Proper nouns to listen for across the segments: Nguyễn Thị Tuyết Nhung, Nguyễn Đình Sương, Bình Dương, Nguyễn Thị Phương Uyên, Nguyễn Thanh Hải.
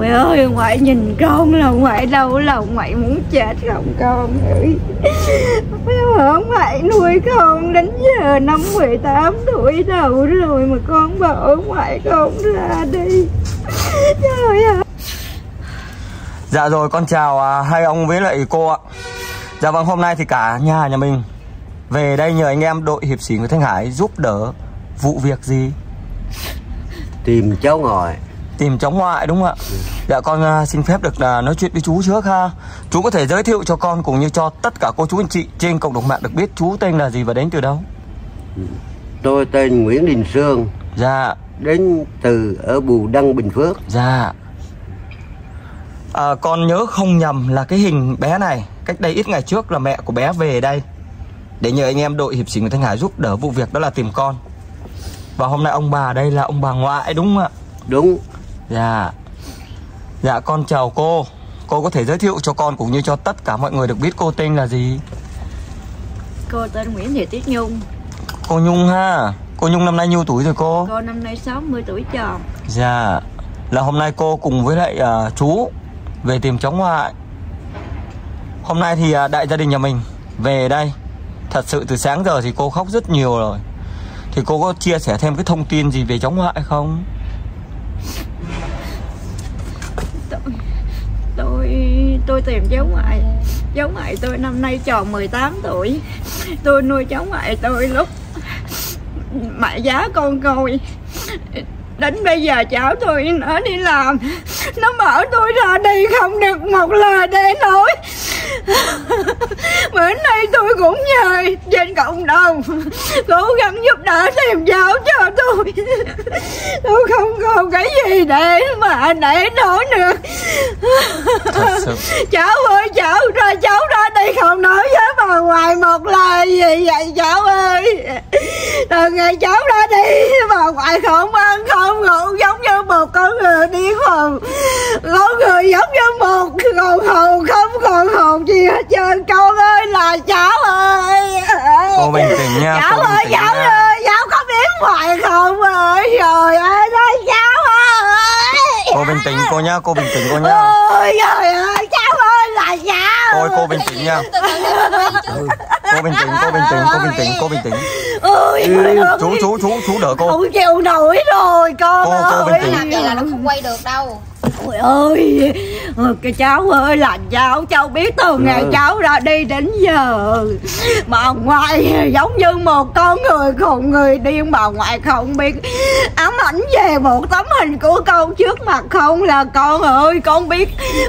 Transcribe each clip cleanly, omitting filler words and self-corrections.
Trời ơi, ngoại nhìn con là ngoại đau lòng, ngoại muốn chết không con ơi. Ngoại nuôi con đến giờ năm 18 tuổi đầu rồi mà con bỏ ngoại con ra đi. Trời ơi. Dạ rồi, con chào hai ông với lại cô ạ. Dạ vâng, hôm nay thì cả nhà mình về đây nhờ anh em đội hiệp sĩ Nguyễn Thanh Hải giúp đỡ vụ việc gì? Tìm cháu ngoại. Tìm cháu ngoại đúng không ạ? Dạ con xin phép được nói chuyện với chú trước ha. Chú có thể giới thiệu cho con cũng như cho tất cả cô chú anh chị trên cộng đồng mạng được biết chú tên là gì và đến từ đâu? Tôi tên Nguyễn Đình Sương. Dạ. Đến từ ở Bù Đăng, Bình Phước. Dạ. Con nhớ không nhầm là cái hình bé này cách đây ít ngày trước là mẹ của bé về đây để nhờ anh em đội hiệp sĩ Nguyễn Thanh Hải giúp đỡ vụ việc đó là tìm con. Và hôm nay ông bà đây là ông bà ngoại đúng không ạ? Đúng. Dạ. Dạ con chào cô. Cô có thể giới thiệu cho con cũng như cho tất cả mọi người được biết cô tên là gì? Cô tên Nguyễn Thị Tuyết Nhung. Cô Nhung ha. Cô Nhung năm nay nhiêu tuổi rồi cô? Cô năm nay 60 tuổi tròn. Dạ. Là hôm nay cô cùng với lại chú về tìm cháu ngoại. Hôm nay thì đại gia đình nhà mình về đây. Thật sự từ sáng giờ thì cô khóc rất nhiều rồi. Thì cô có chia sẻ thêm cái thông tin gì về cháu ngoại không? Tôi tìm cháu ngoại. Cháu ngoại tôi năm nay tròn 18 tuổi. Tôi nuôi cháu ngoại tôi lúc mẹ giá con côi. Đến bây giờ cháu tôi nó đi làm, nó mở tôi ra đi không được một lời để nói. Bữa nay tôi cũng nhờ trên cộng đồng cố gắng giúp đỡ tìm cháu cho tôi. Tôi không còn cái gì để mà để nói nữa. Cháu ơi, cháu ra đây không nói với bà ngoại một lời gì vậy cháu ơi. Từ ngày cháu ra đi bà ngoại không ăn không ngủ, giống như một con người điên khùng. Con người giống như một con hồn không còn hồn gì hết trơn. Con ơi là cháu ơi. Cô bình tĩnh nha. Cháu ơi, cháu ơi, cháu có biết ngoại không ơi? Trời ơi nói cháu ơi. Cô bình tĩnh cô nha, cô bình tĩnh cô nha. Ôi trời ơi, cháu ơi là cháu. Ôi cô bình tĩnh nha. Ừ. Cô bình tĩnh, cô bình tĩnh, cô bình tĩnh, cô bình tĩnh. Ôi, chú đỡ cô. Không chịu nổi rồi con ơi. Cô bình tĩnh. Là nó không quay được đâu. Ôi ơi, cái cháu ơi là cháu, cháu biết từ ngày cháu ra đi đến giờ bà ngoại giống như một con người khùng, người điên. Bà ngoại không biết ám ảnh về một tấm hình của con trước mặt không là con ơi. Con biết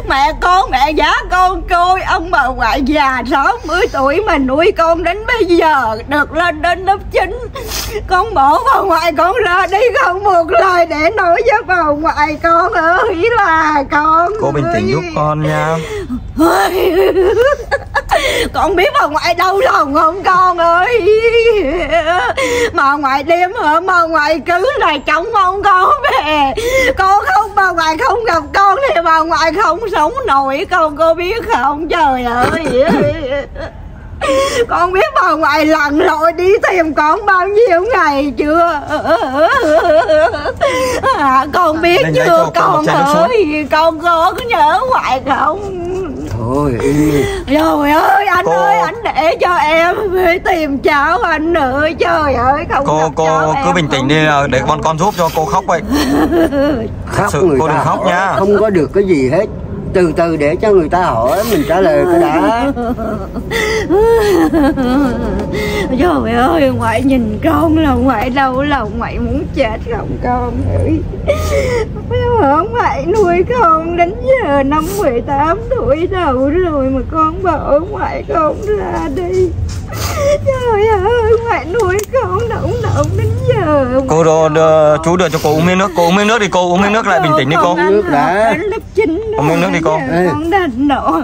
mẹ con, mẹ giá con côi, ông bà ngoại già 60 tuổi mà nuôi con đến bây giờ được lên đến lớp 9. Con bỏ bà ngoại con ra đi không một lời để nói với bà ngoại con ơi. Là con. Cô bình tĩnh giúp con nha. Con biết bà ngoại đau lòng không con ơi. Mà ngoại đêm hả, mà ngoại cứ là chồng mong con về. Con không, bà ngoại không gặp con thì bà ngoại không sống nổi con, cô biết không? Trời ơi. Con biết bà ngoại lặn lội đi tìm con bao nhiêu ngày chưa? Con biết nên chưa con ơi? Con có nhớ ngoại không? Thôi rồi ơi anh cô... ơi anh để cho em tìm cháu anh ơi. Trời ơi không cô cứ bình tĩnh đi để con giúp cho cô khóc vậy. Khóc sự, người cô đừng khóc nha, không có được cái gì hết. Từ từ để cho người ta hỏi mình trả lời cái đã. Trời ơi, ngoại nhìn con là ngoại đau lòng, ngoại muốn chết không con ơi. Ngoại nuôi con đến giờ năm 18 tuổi đầu rồi mà con bỏ ngoại con ra đi. Trời ơi, ngoại nuôi con động đến giờ. Cô đưa, chú đưa cho cô uống miếng nước. Cô uống miếng nước đi, cô uống miếng nước lại, bình tĩnh đi cô. Nước đã. Uống miếng nước đi cô. Con đành nộ.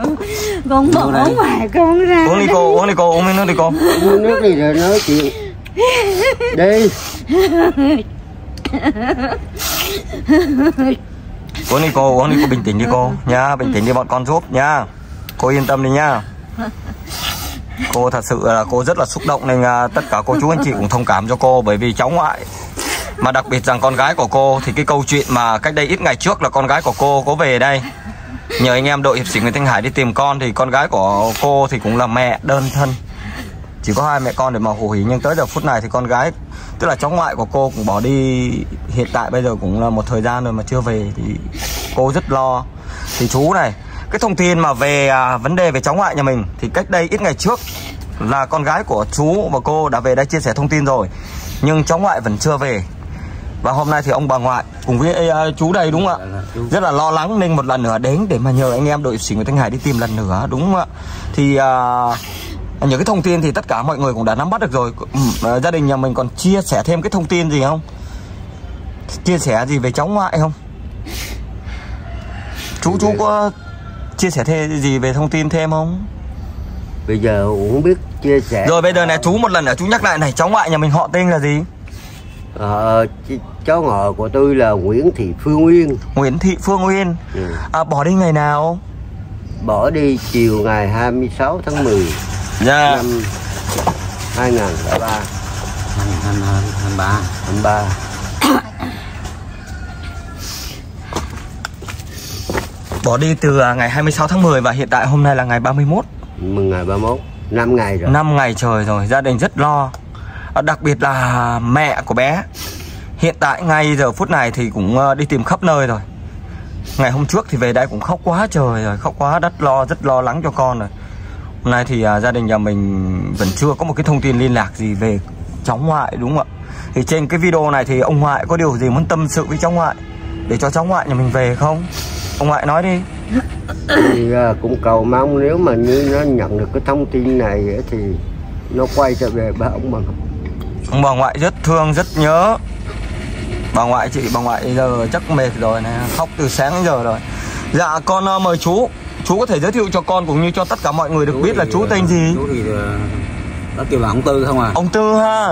Con bỏ ngoài con ra. Uống đi cô, uống đi cô, uống miếng nước đi cô. Uống nước đi rồi nói chuyện. Đi. Uống đi cô bình tĩnh đi cô nha, bình tĩnh đi bọn con giúp nha. Cô yên tâm đi nha. Cô thật sự là cô rất là xúc động nên tất cả cô chú anh chị cũng thông cảm cho cô, bởi vì cháu ngoại Mà đặc biệt rằng con gái của cô thì cái câu chuyện mà cách đây ít ngày trước là con gái của cô có về đây, nhờ anh em đội hiệp sĩ Nguyễn Thanh Hải đi tìm con, thì con gái của cô thì cũng là mẹ đơn thân, chỉ có hai mẹ con để mà hổ hỉ. Nhưng tới giờ phút này thì con gái, tức là cháu ngoại của cô cũng bỏ đi, hiện tại bây giờ cũng là một thời gian rồi mà chưa về, thì cô rất lo. Thì chú này, cái thông tin mà về vấn đề về cháu ngoại nhà mình thì cách đây ít ngày trước là con gái của chú và cô đã về đây chia sẻ thông tin rồi, nhưng cháu ngoại vẫn chưa về. Và hôm nay thì ông bà ngoại cùng với chú đây đúng không ạ, rất là lo lắng, nên một lần nữa đến để mà nhờ anh em đội sĩ Nguyễn Thanh Hải đi tìm lần nữa, đúng không ạ? Thì những cái thông tin thì tất cả mọi người cũng đã nắm bắt được rồi. Gia đình nhà mình còn chia sẻ thêm cái thông tin gì không? Chia sẻ gì về cháu ngoại không? Chú có chia sẻ thêm gì về thông tin thêm không? Bây giờ cũng không biết chia sẻ. Rồi bây giờ này chú một lần nữa chú nhắc lại này, cháu ngoại nhà mình họ tên là gì? Cháu ngoại của tôi là Nguyễn Thị Phương Uyên. Nguyễn Thị Phương Uyên. Bỏ đi ngày nào? Bỏ đi chiều ngày 26 tháng 10 năm 2003. 2003. Bỏ đi từ ngày 26 tháng 10 và hiện tại hôm nay là ngày 31. Ngày 31, 5 ngày rồi. 5 ngày trời rồi, gia đình rất lo. Đặc biệt là mẹ của bé hiện tại ngay giờ phút này thì cũng đi tìm khắp nơi rồi. Ngày hôm trước thì về đây cũng khóc quá trời rồi, khóc quá đất lo, rất lo lắng cho con rồi. Hôm nay thì gia đình nhà mình vẫn chưa có một cái thông tin liên lạc gì về cháu ngoại, đúng không ạ? Thì trên cái video này thì ông ngoại có điều gì muốn tâm sự với cháu ngoại để cho cháu ngoại nhà mình về không? Ông ngoại nói đi. Thì cũng cầu mong nếu mà như nó nhận được cái thông tin này thì nó quay trở về ba ông bà. Ông bà ngoại rất thương, rất nhớ. Bà ngoại chị, bà ngoại giờ chắc mệt rồi này, khóc từ sáng đến giờ rồi. Dạ con mời chú. Chú có thể giới thiệu cho con cũng như cho tất cả mọi người được biết là chú tên gì? Chú thì nó kêu là ông Tư không à? Ông Tư ha.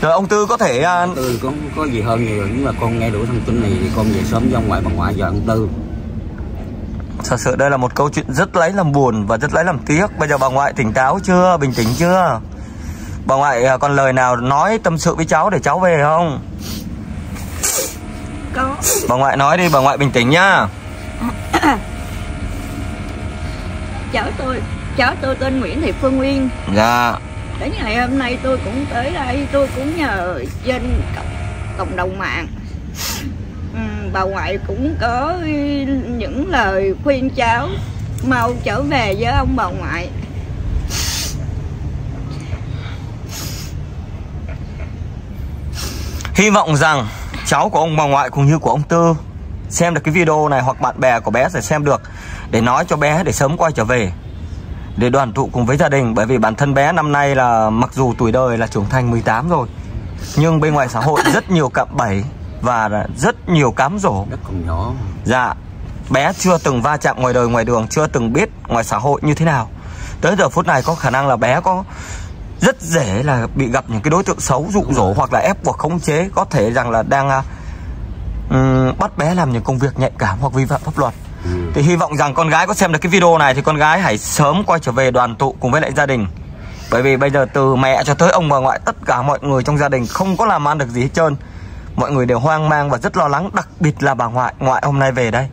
Rồi ông Tư có thể Tư có gì hơn nhiều rồi, nhưng mà con nghe đủ thông tin này thì con về sớm với ông ngoại bà ngoại và ông Tư. Thật sự đây là một câu chuyện rất lấy làm buồn và rất lấy làm tiếc. Bây giờ bà ngoại tỉnh táo chưa, bình tĩnh chưa? Bà ngoại còn lời nào nói tâm sự với cháu để cháu về không? Có. Bà ngoại nói đi, bà ngoại bình tĩnh nhá. Cháu tôi tên Nguyễn Thị Phương Uyên. Dạ. Đến ngày hôm nay tôi cũng tới đây, tôi cũng nhờ dân cộng đồng mạng. Bà ngoại cũng có những lời khuyên cháu mau trở về với ông bà ngoại. Hy vọng rằng cháu của ông bà ngoại cũng như của ông Tư xem được cái video này, hoặc bạn bè của bé sẽ xem được, để nói cho bé để sớm quay trở về, để đoàn tụ cùng với gia đình. Bởi vì bản thân bé năm nay là mặc dù tuổi đời là trưởng thành 18 rồi, nhưng bên ngoài xã hội rất nhiều cạm bẫy và rất nhiều cám dỗ. Đất còn nhỏ. Dạ. Bé chưa từng va chạm ngoài đời ngoài đường, chưa từng biết ngoài xã hội như thế nào. Tới giờ phút này có khả năng là bé có rất dễ là bị gặp những cái đối tượng xấu dụ dỗ hoặc là ép buộc khống chế. Có thể rằng là đang bắt bé làm những công việc nhạy cảm hoặc vi phạm pháp luật. Thì hy vọng rằng con gái có xem được cái video này thì con gái hãy sớm quay trở về đoàn tụ cùng với lại gia đình. Bởi vì bây giờ từ mẹ cho tới ông bà ngoại, tất cả mọi người trong gia đình không có làm ăn được gì hết trơn. Mọi người đều hoang mang và rất lo lắng, đặc biệt là bà ngoại. Ngoại hôm nay về đây,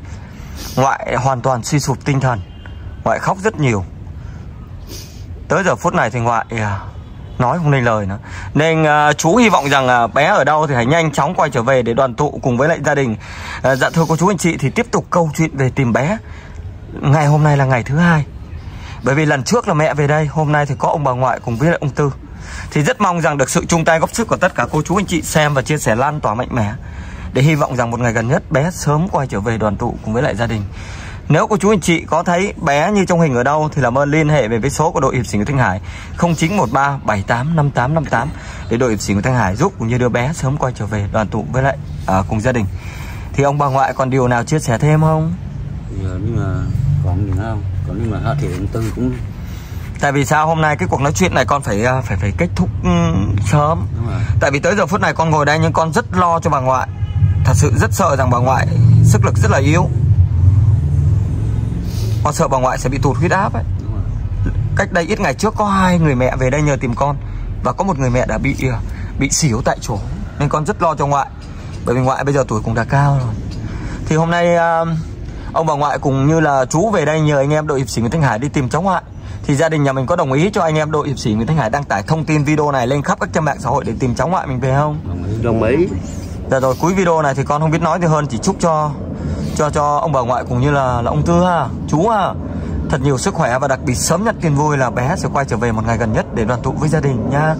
ngoại hoàn toàn suy sụp tinh thần, ngoại khóc rất nhiều. Tới giờ phút này thì ngoại nói không nên lời nữa. Nên chú hy vọng rằng bé ở đâu thì hãy nhanh chóng quay trở về để đoàn tụ cùng với lại gia đình. Dạ thưa cô chú anh chị, thì tiếp tục câu chuyện về tìm bé. Ngày hôm nay là ngày thứ hai. Bởi vì lần trước là mẹ về đây, hôm nay thì có ông bà ngoại cùng với lại ông Tư. Thì rất mong rằng được sự chung tay góp sức của tất cả cô chú anh chị xem và chia sẻ lan tỏa mạnh mẽ, để hy vọng rằng một ngày gần nhất bé sớm quay trở về đoàn tụ cùng với lại gia đình. Nếu cô chú anh chị có thấy bé như trong hình ở đâu thì làm ơn liên hệ về với số của đội hiệp sĩ Nguyễn Thanh Hải 0913785858 để đội hiệp sĩ Nguyễn Thanh Hải giúp cũng như đưa bé sớm quay trở về đoàn tụ với lại cùng gia đình. Thì ông bà ngoại còn điều nào chia sẻ thêm không? Nhưng mà còn gì nữa không? Còn nhưng mà họ thì ông Tư cũng. Tại vì sao hôm nay cái cuộc nói chuyện này con phải kết thúc sớm. Tại vì tới giờ phút này con ngồi đây nhưng con rất lo cho bà ngoại. Thật sự rất sợ rằng bà ngoại sức lực rất là yếu. Con sợ bà ngoại sẽ bị tụt huyết áp ấy. Cách đây ít ngày trước có hai người mẹ về đây nhờ tìm con, và có một người mẹ đã bị xỉu tại chỗ. nên con rất lo cho ngoại. Bởi vì ngoại bây giờ tuổi cũng đã cao rồi. Thì hôm nay ông bà ngoại cùng như là chú về đây nhờ anh em đội hiệp sĩ Nguyễn Thanh Hải đi tìm cháu ngoại. Thì gia đình nhà mình có đồng ý cho anh em đội hiệp sĩ Nguyễn Thanh Hải đăng tải thông tin video này lên khắp các trang mạng xã hội để tìm cháu ngoại mình về không? Đồng ý. Dạ rồi, cuối video này thì con không biết nói gì hơn, chỉ chúc cho ông bà ngoại cũng như là ông Tư ha, chú ha, thật nhiều sức khỏe và đặc biệt sớm nhất tin vui là bé sẽ quay trở về một ngày gần nhất để đoàn tụ với gia đình nha.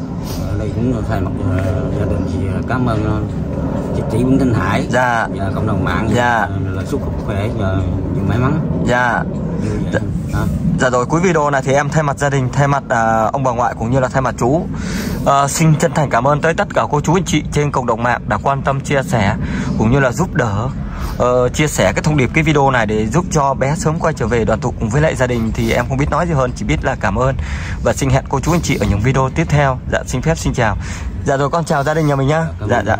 Đây cũng thay mặt gia đình thì cảm ơn chị Trị Nguyễn Thanh Hải, dạ, và cộng đồng mạng, dạ, là sức khỏe và nhiều may mắn, dạ. Dạ rồi, cuối video này thì em thay mặt gia đình, thay mặt ông bà ngoại cũng như là thay mặt chú xin chân thành cảm ơn tới tất cả cô chú anh chị trên cộng đồng mạng đã quan tâm chia sẻ cũng như là giúp đỡ, chia sẻ cái thông điệp cái video này để giúp cho bé sớm quay trở về đoàn tụ cùng với lại gia đình. Thì em không biết nói gì hơn, chỉ biết là cảm ơn và xin hẹn cô chú anh chị ở những video tiếp theo. Dạ, xin phép xin chào. Dạ rồi, con chào gia đình nhà mình nhá. Dạ dạ.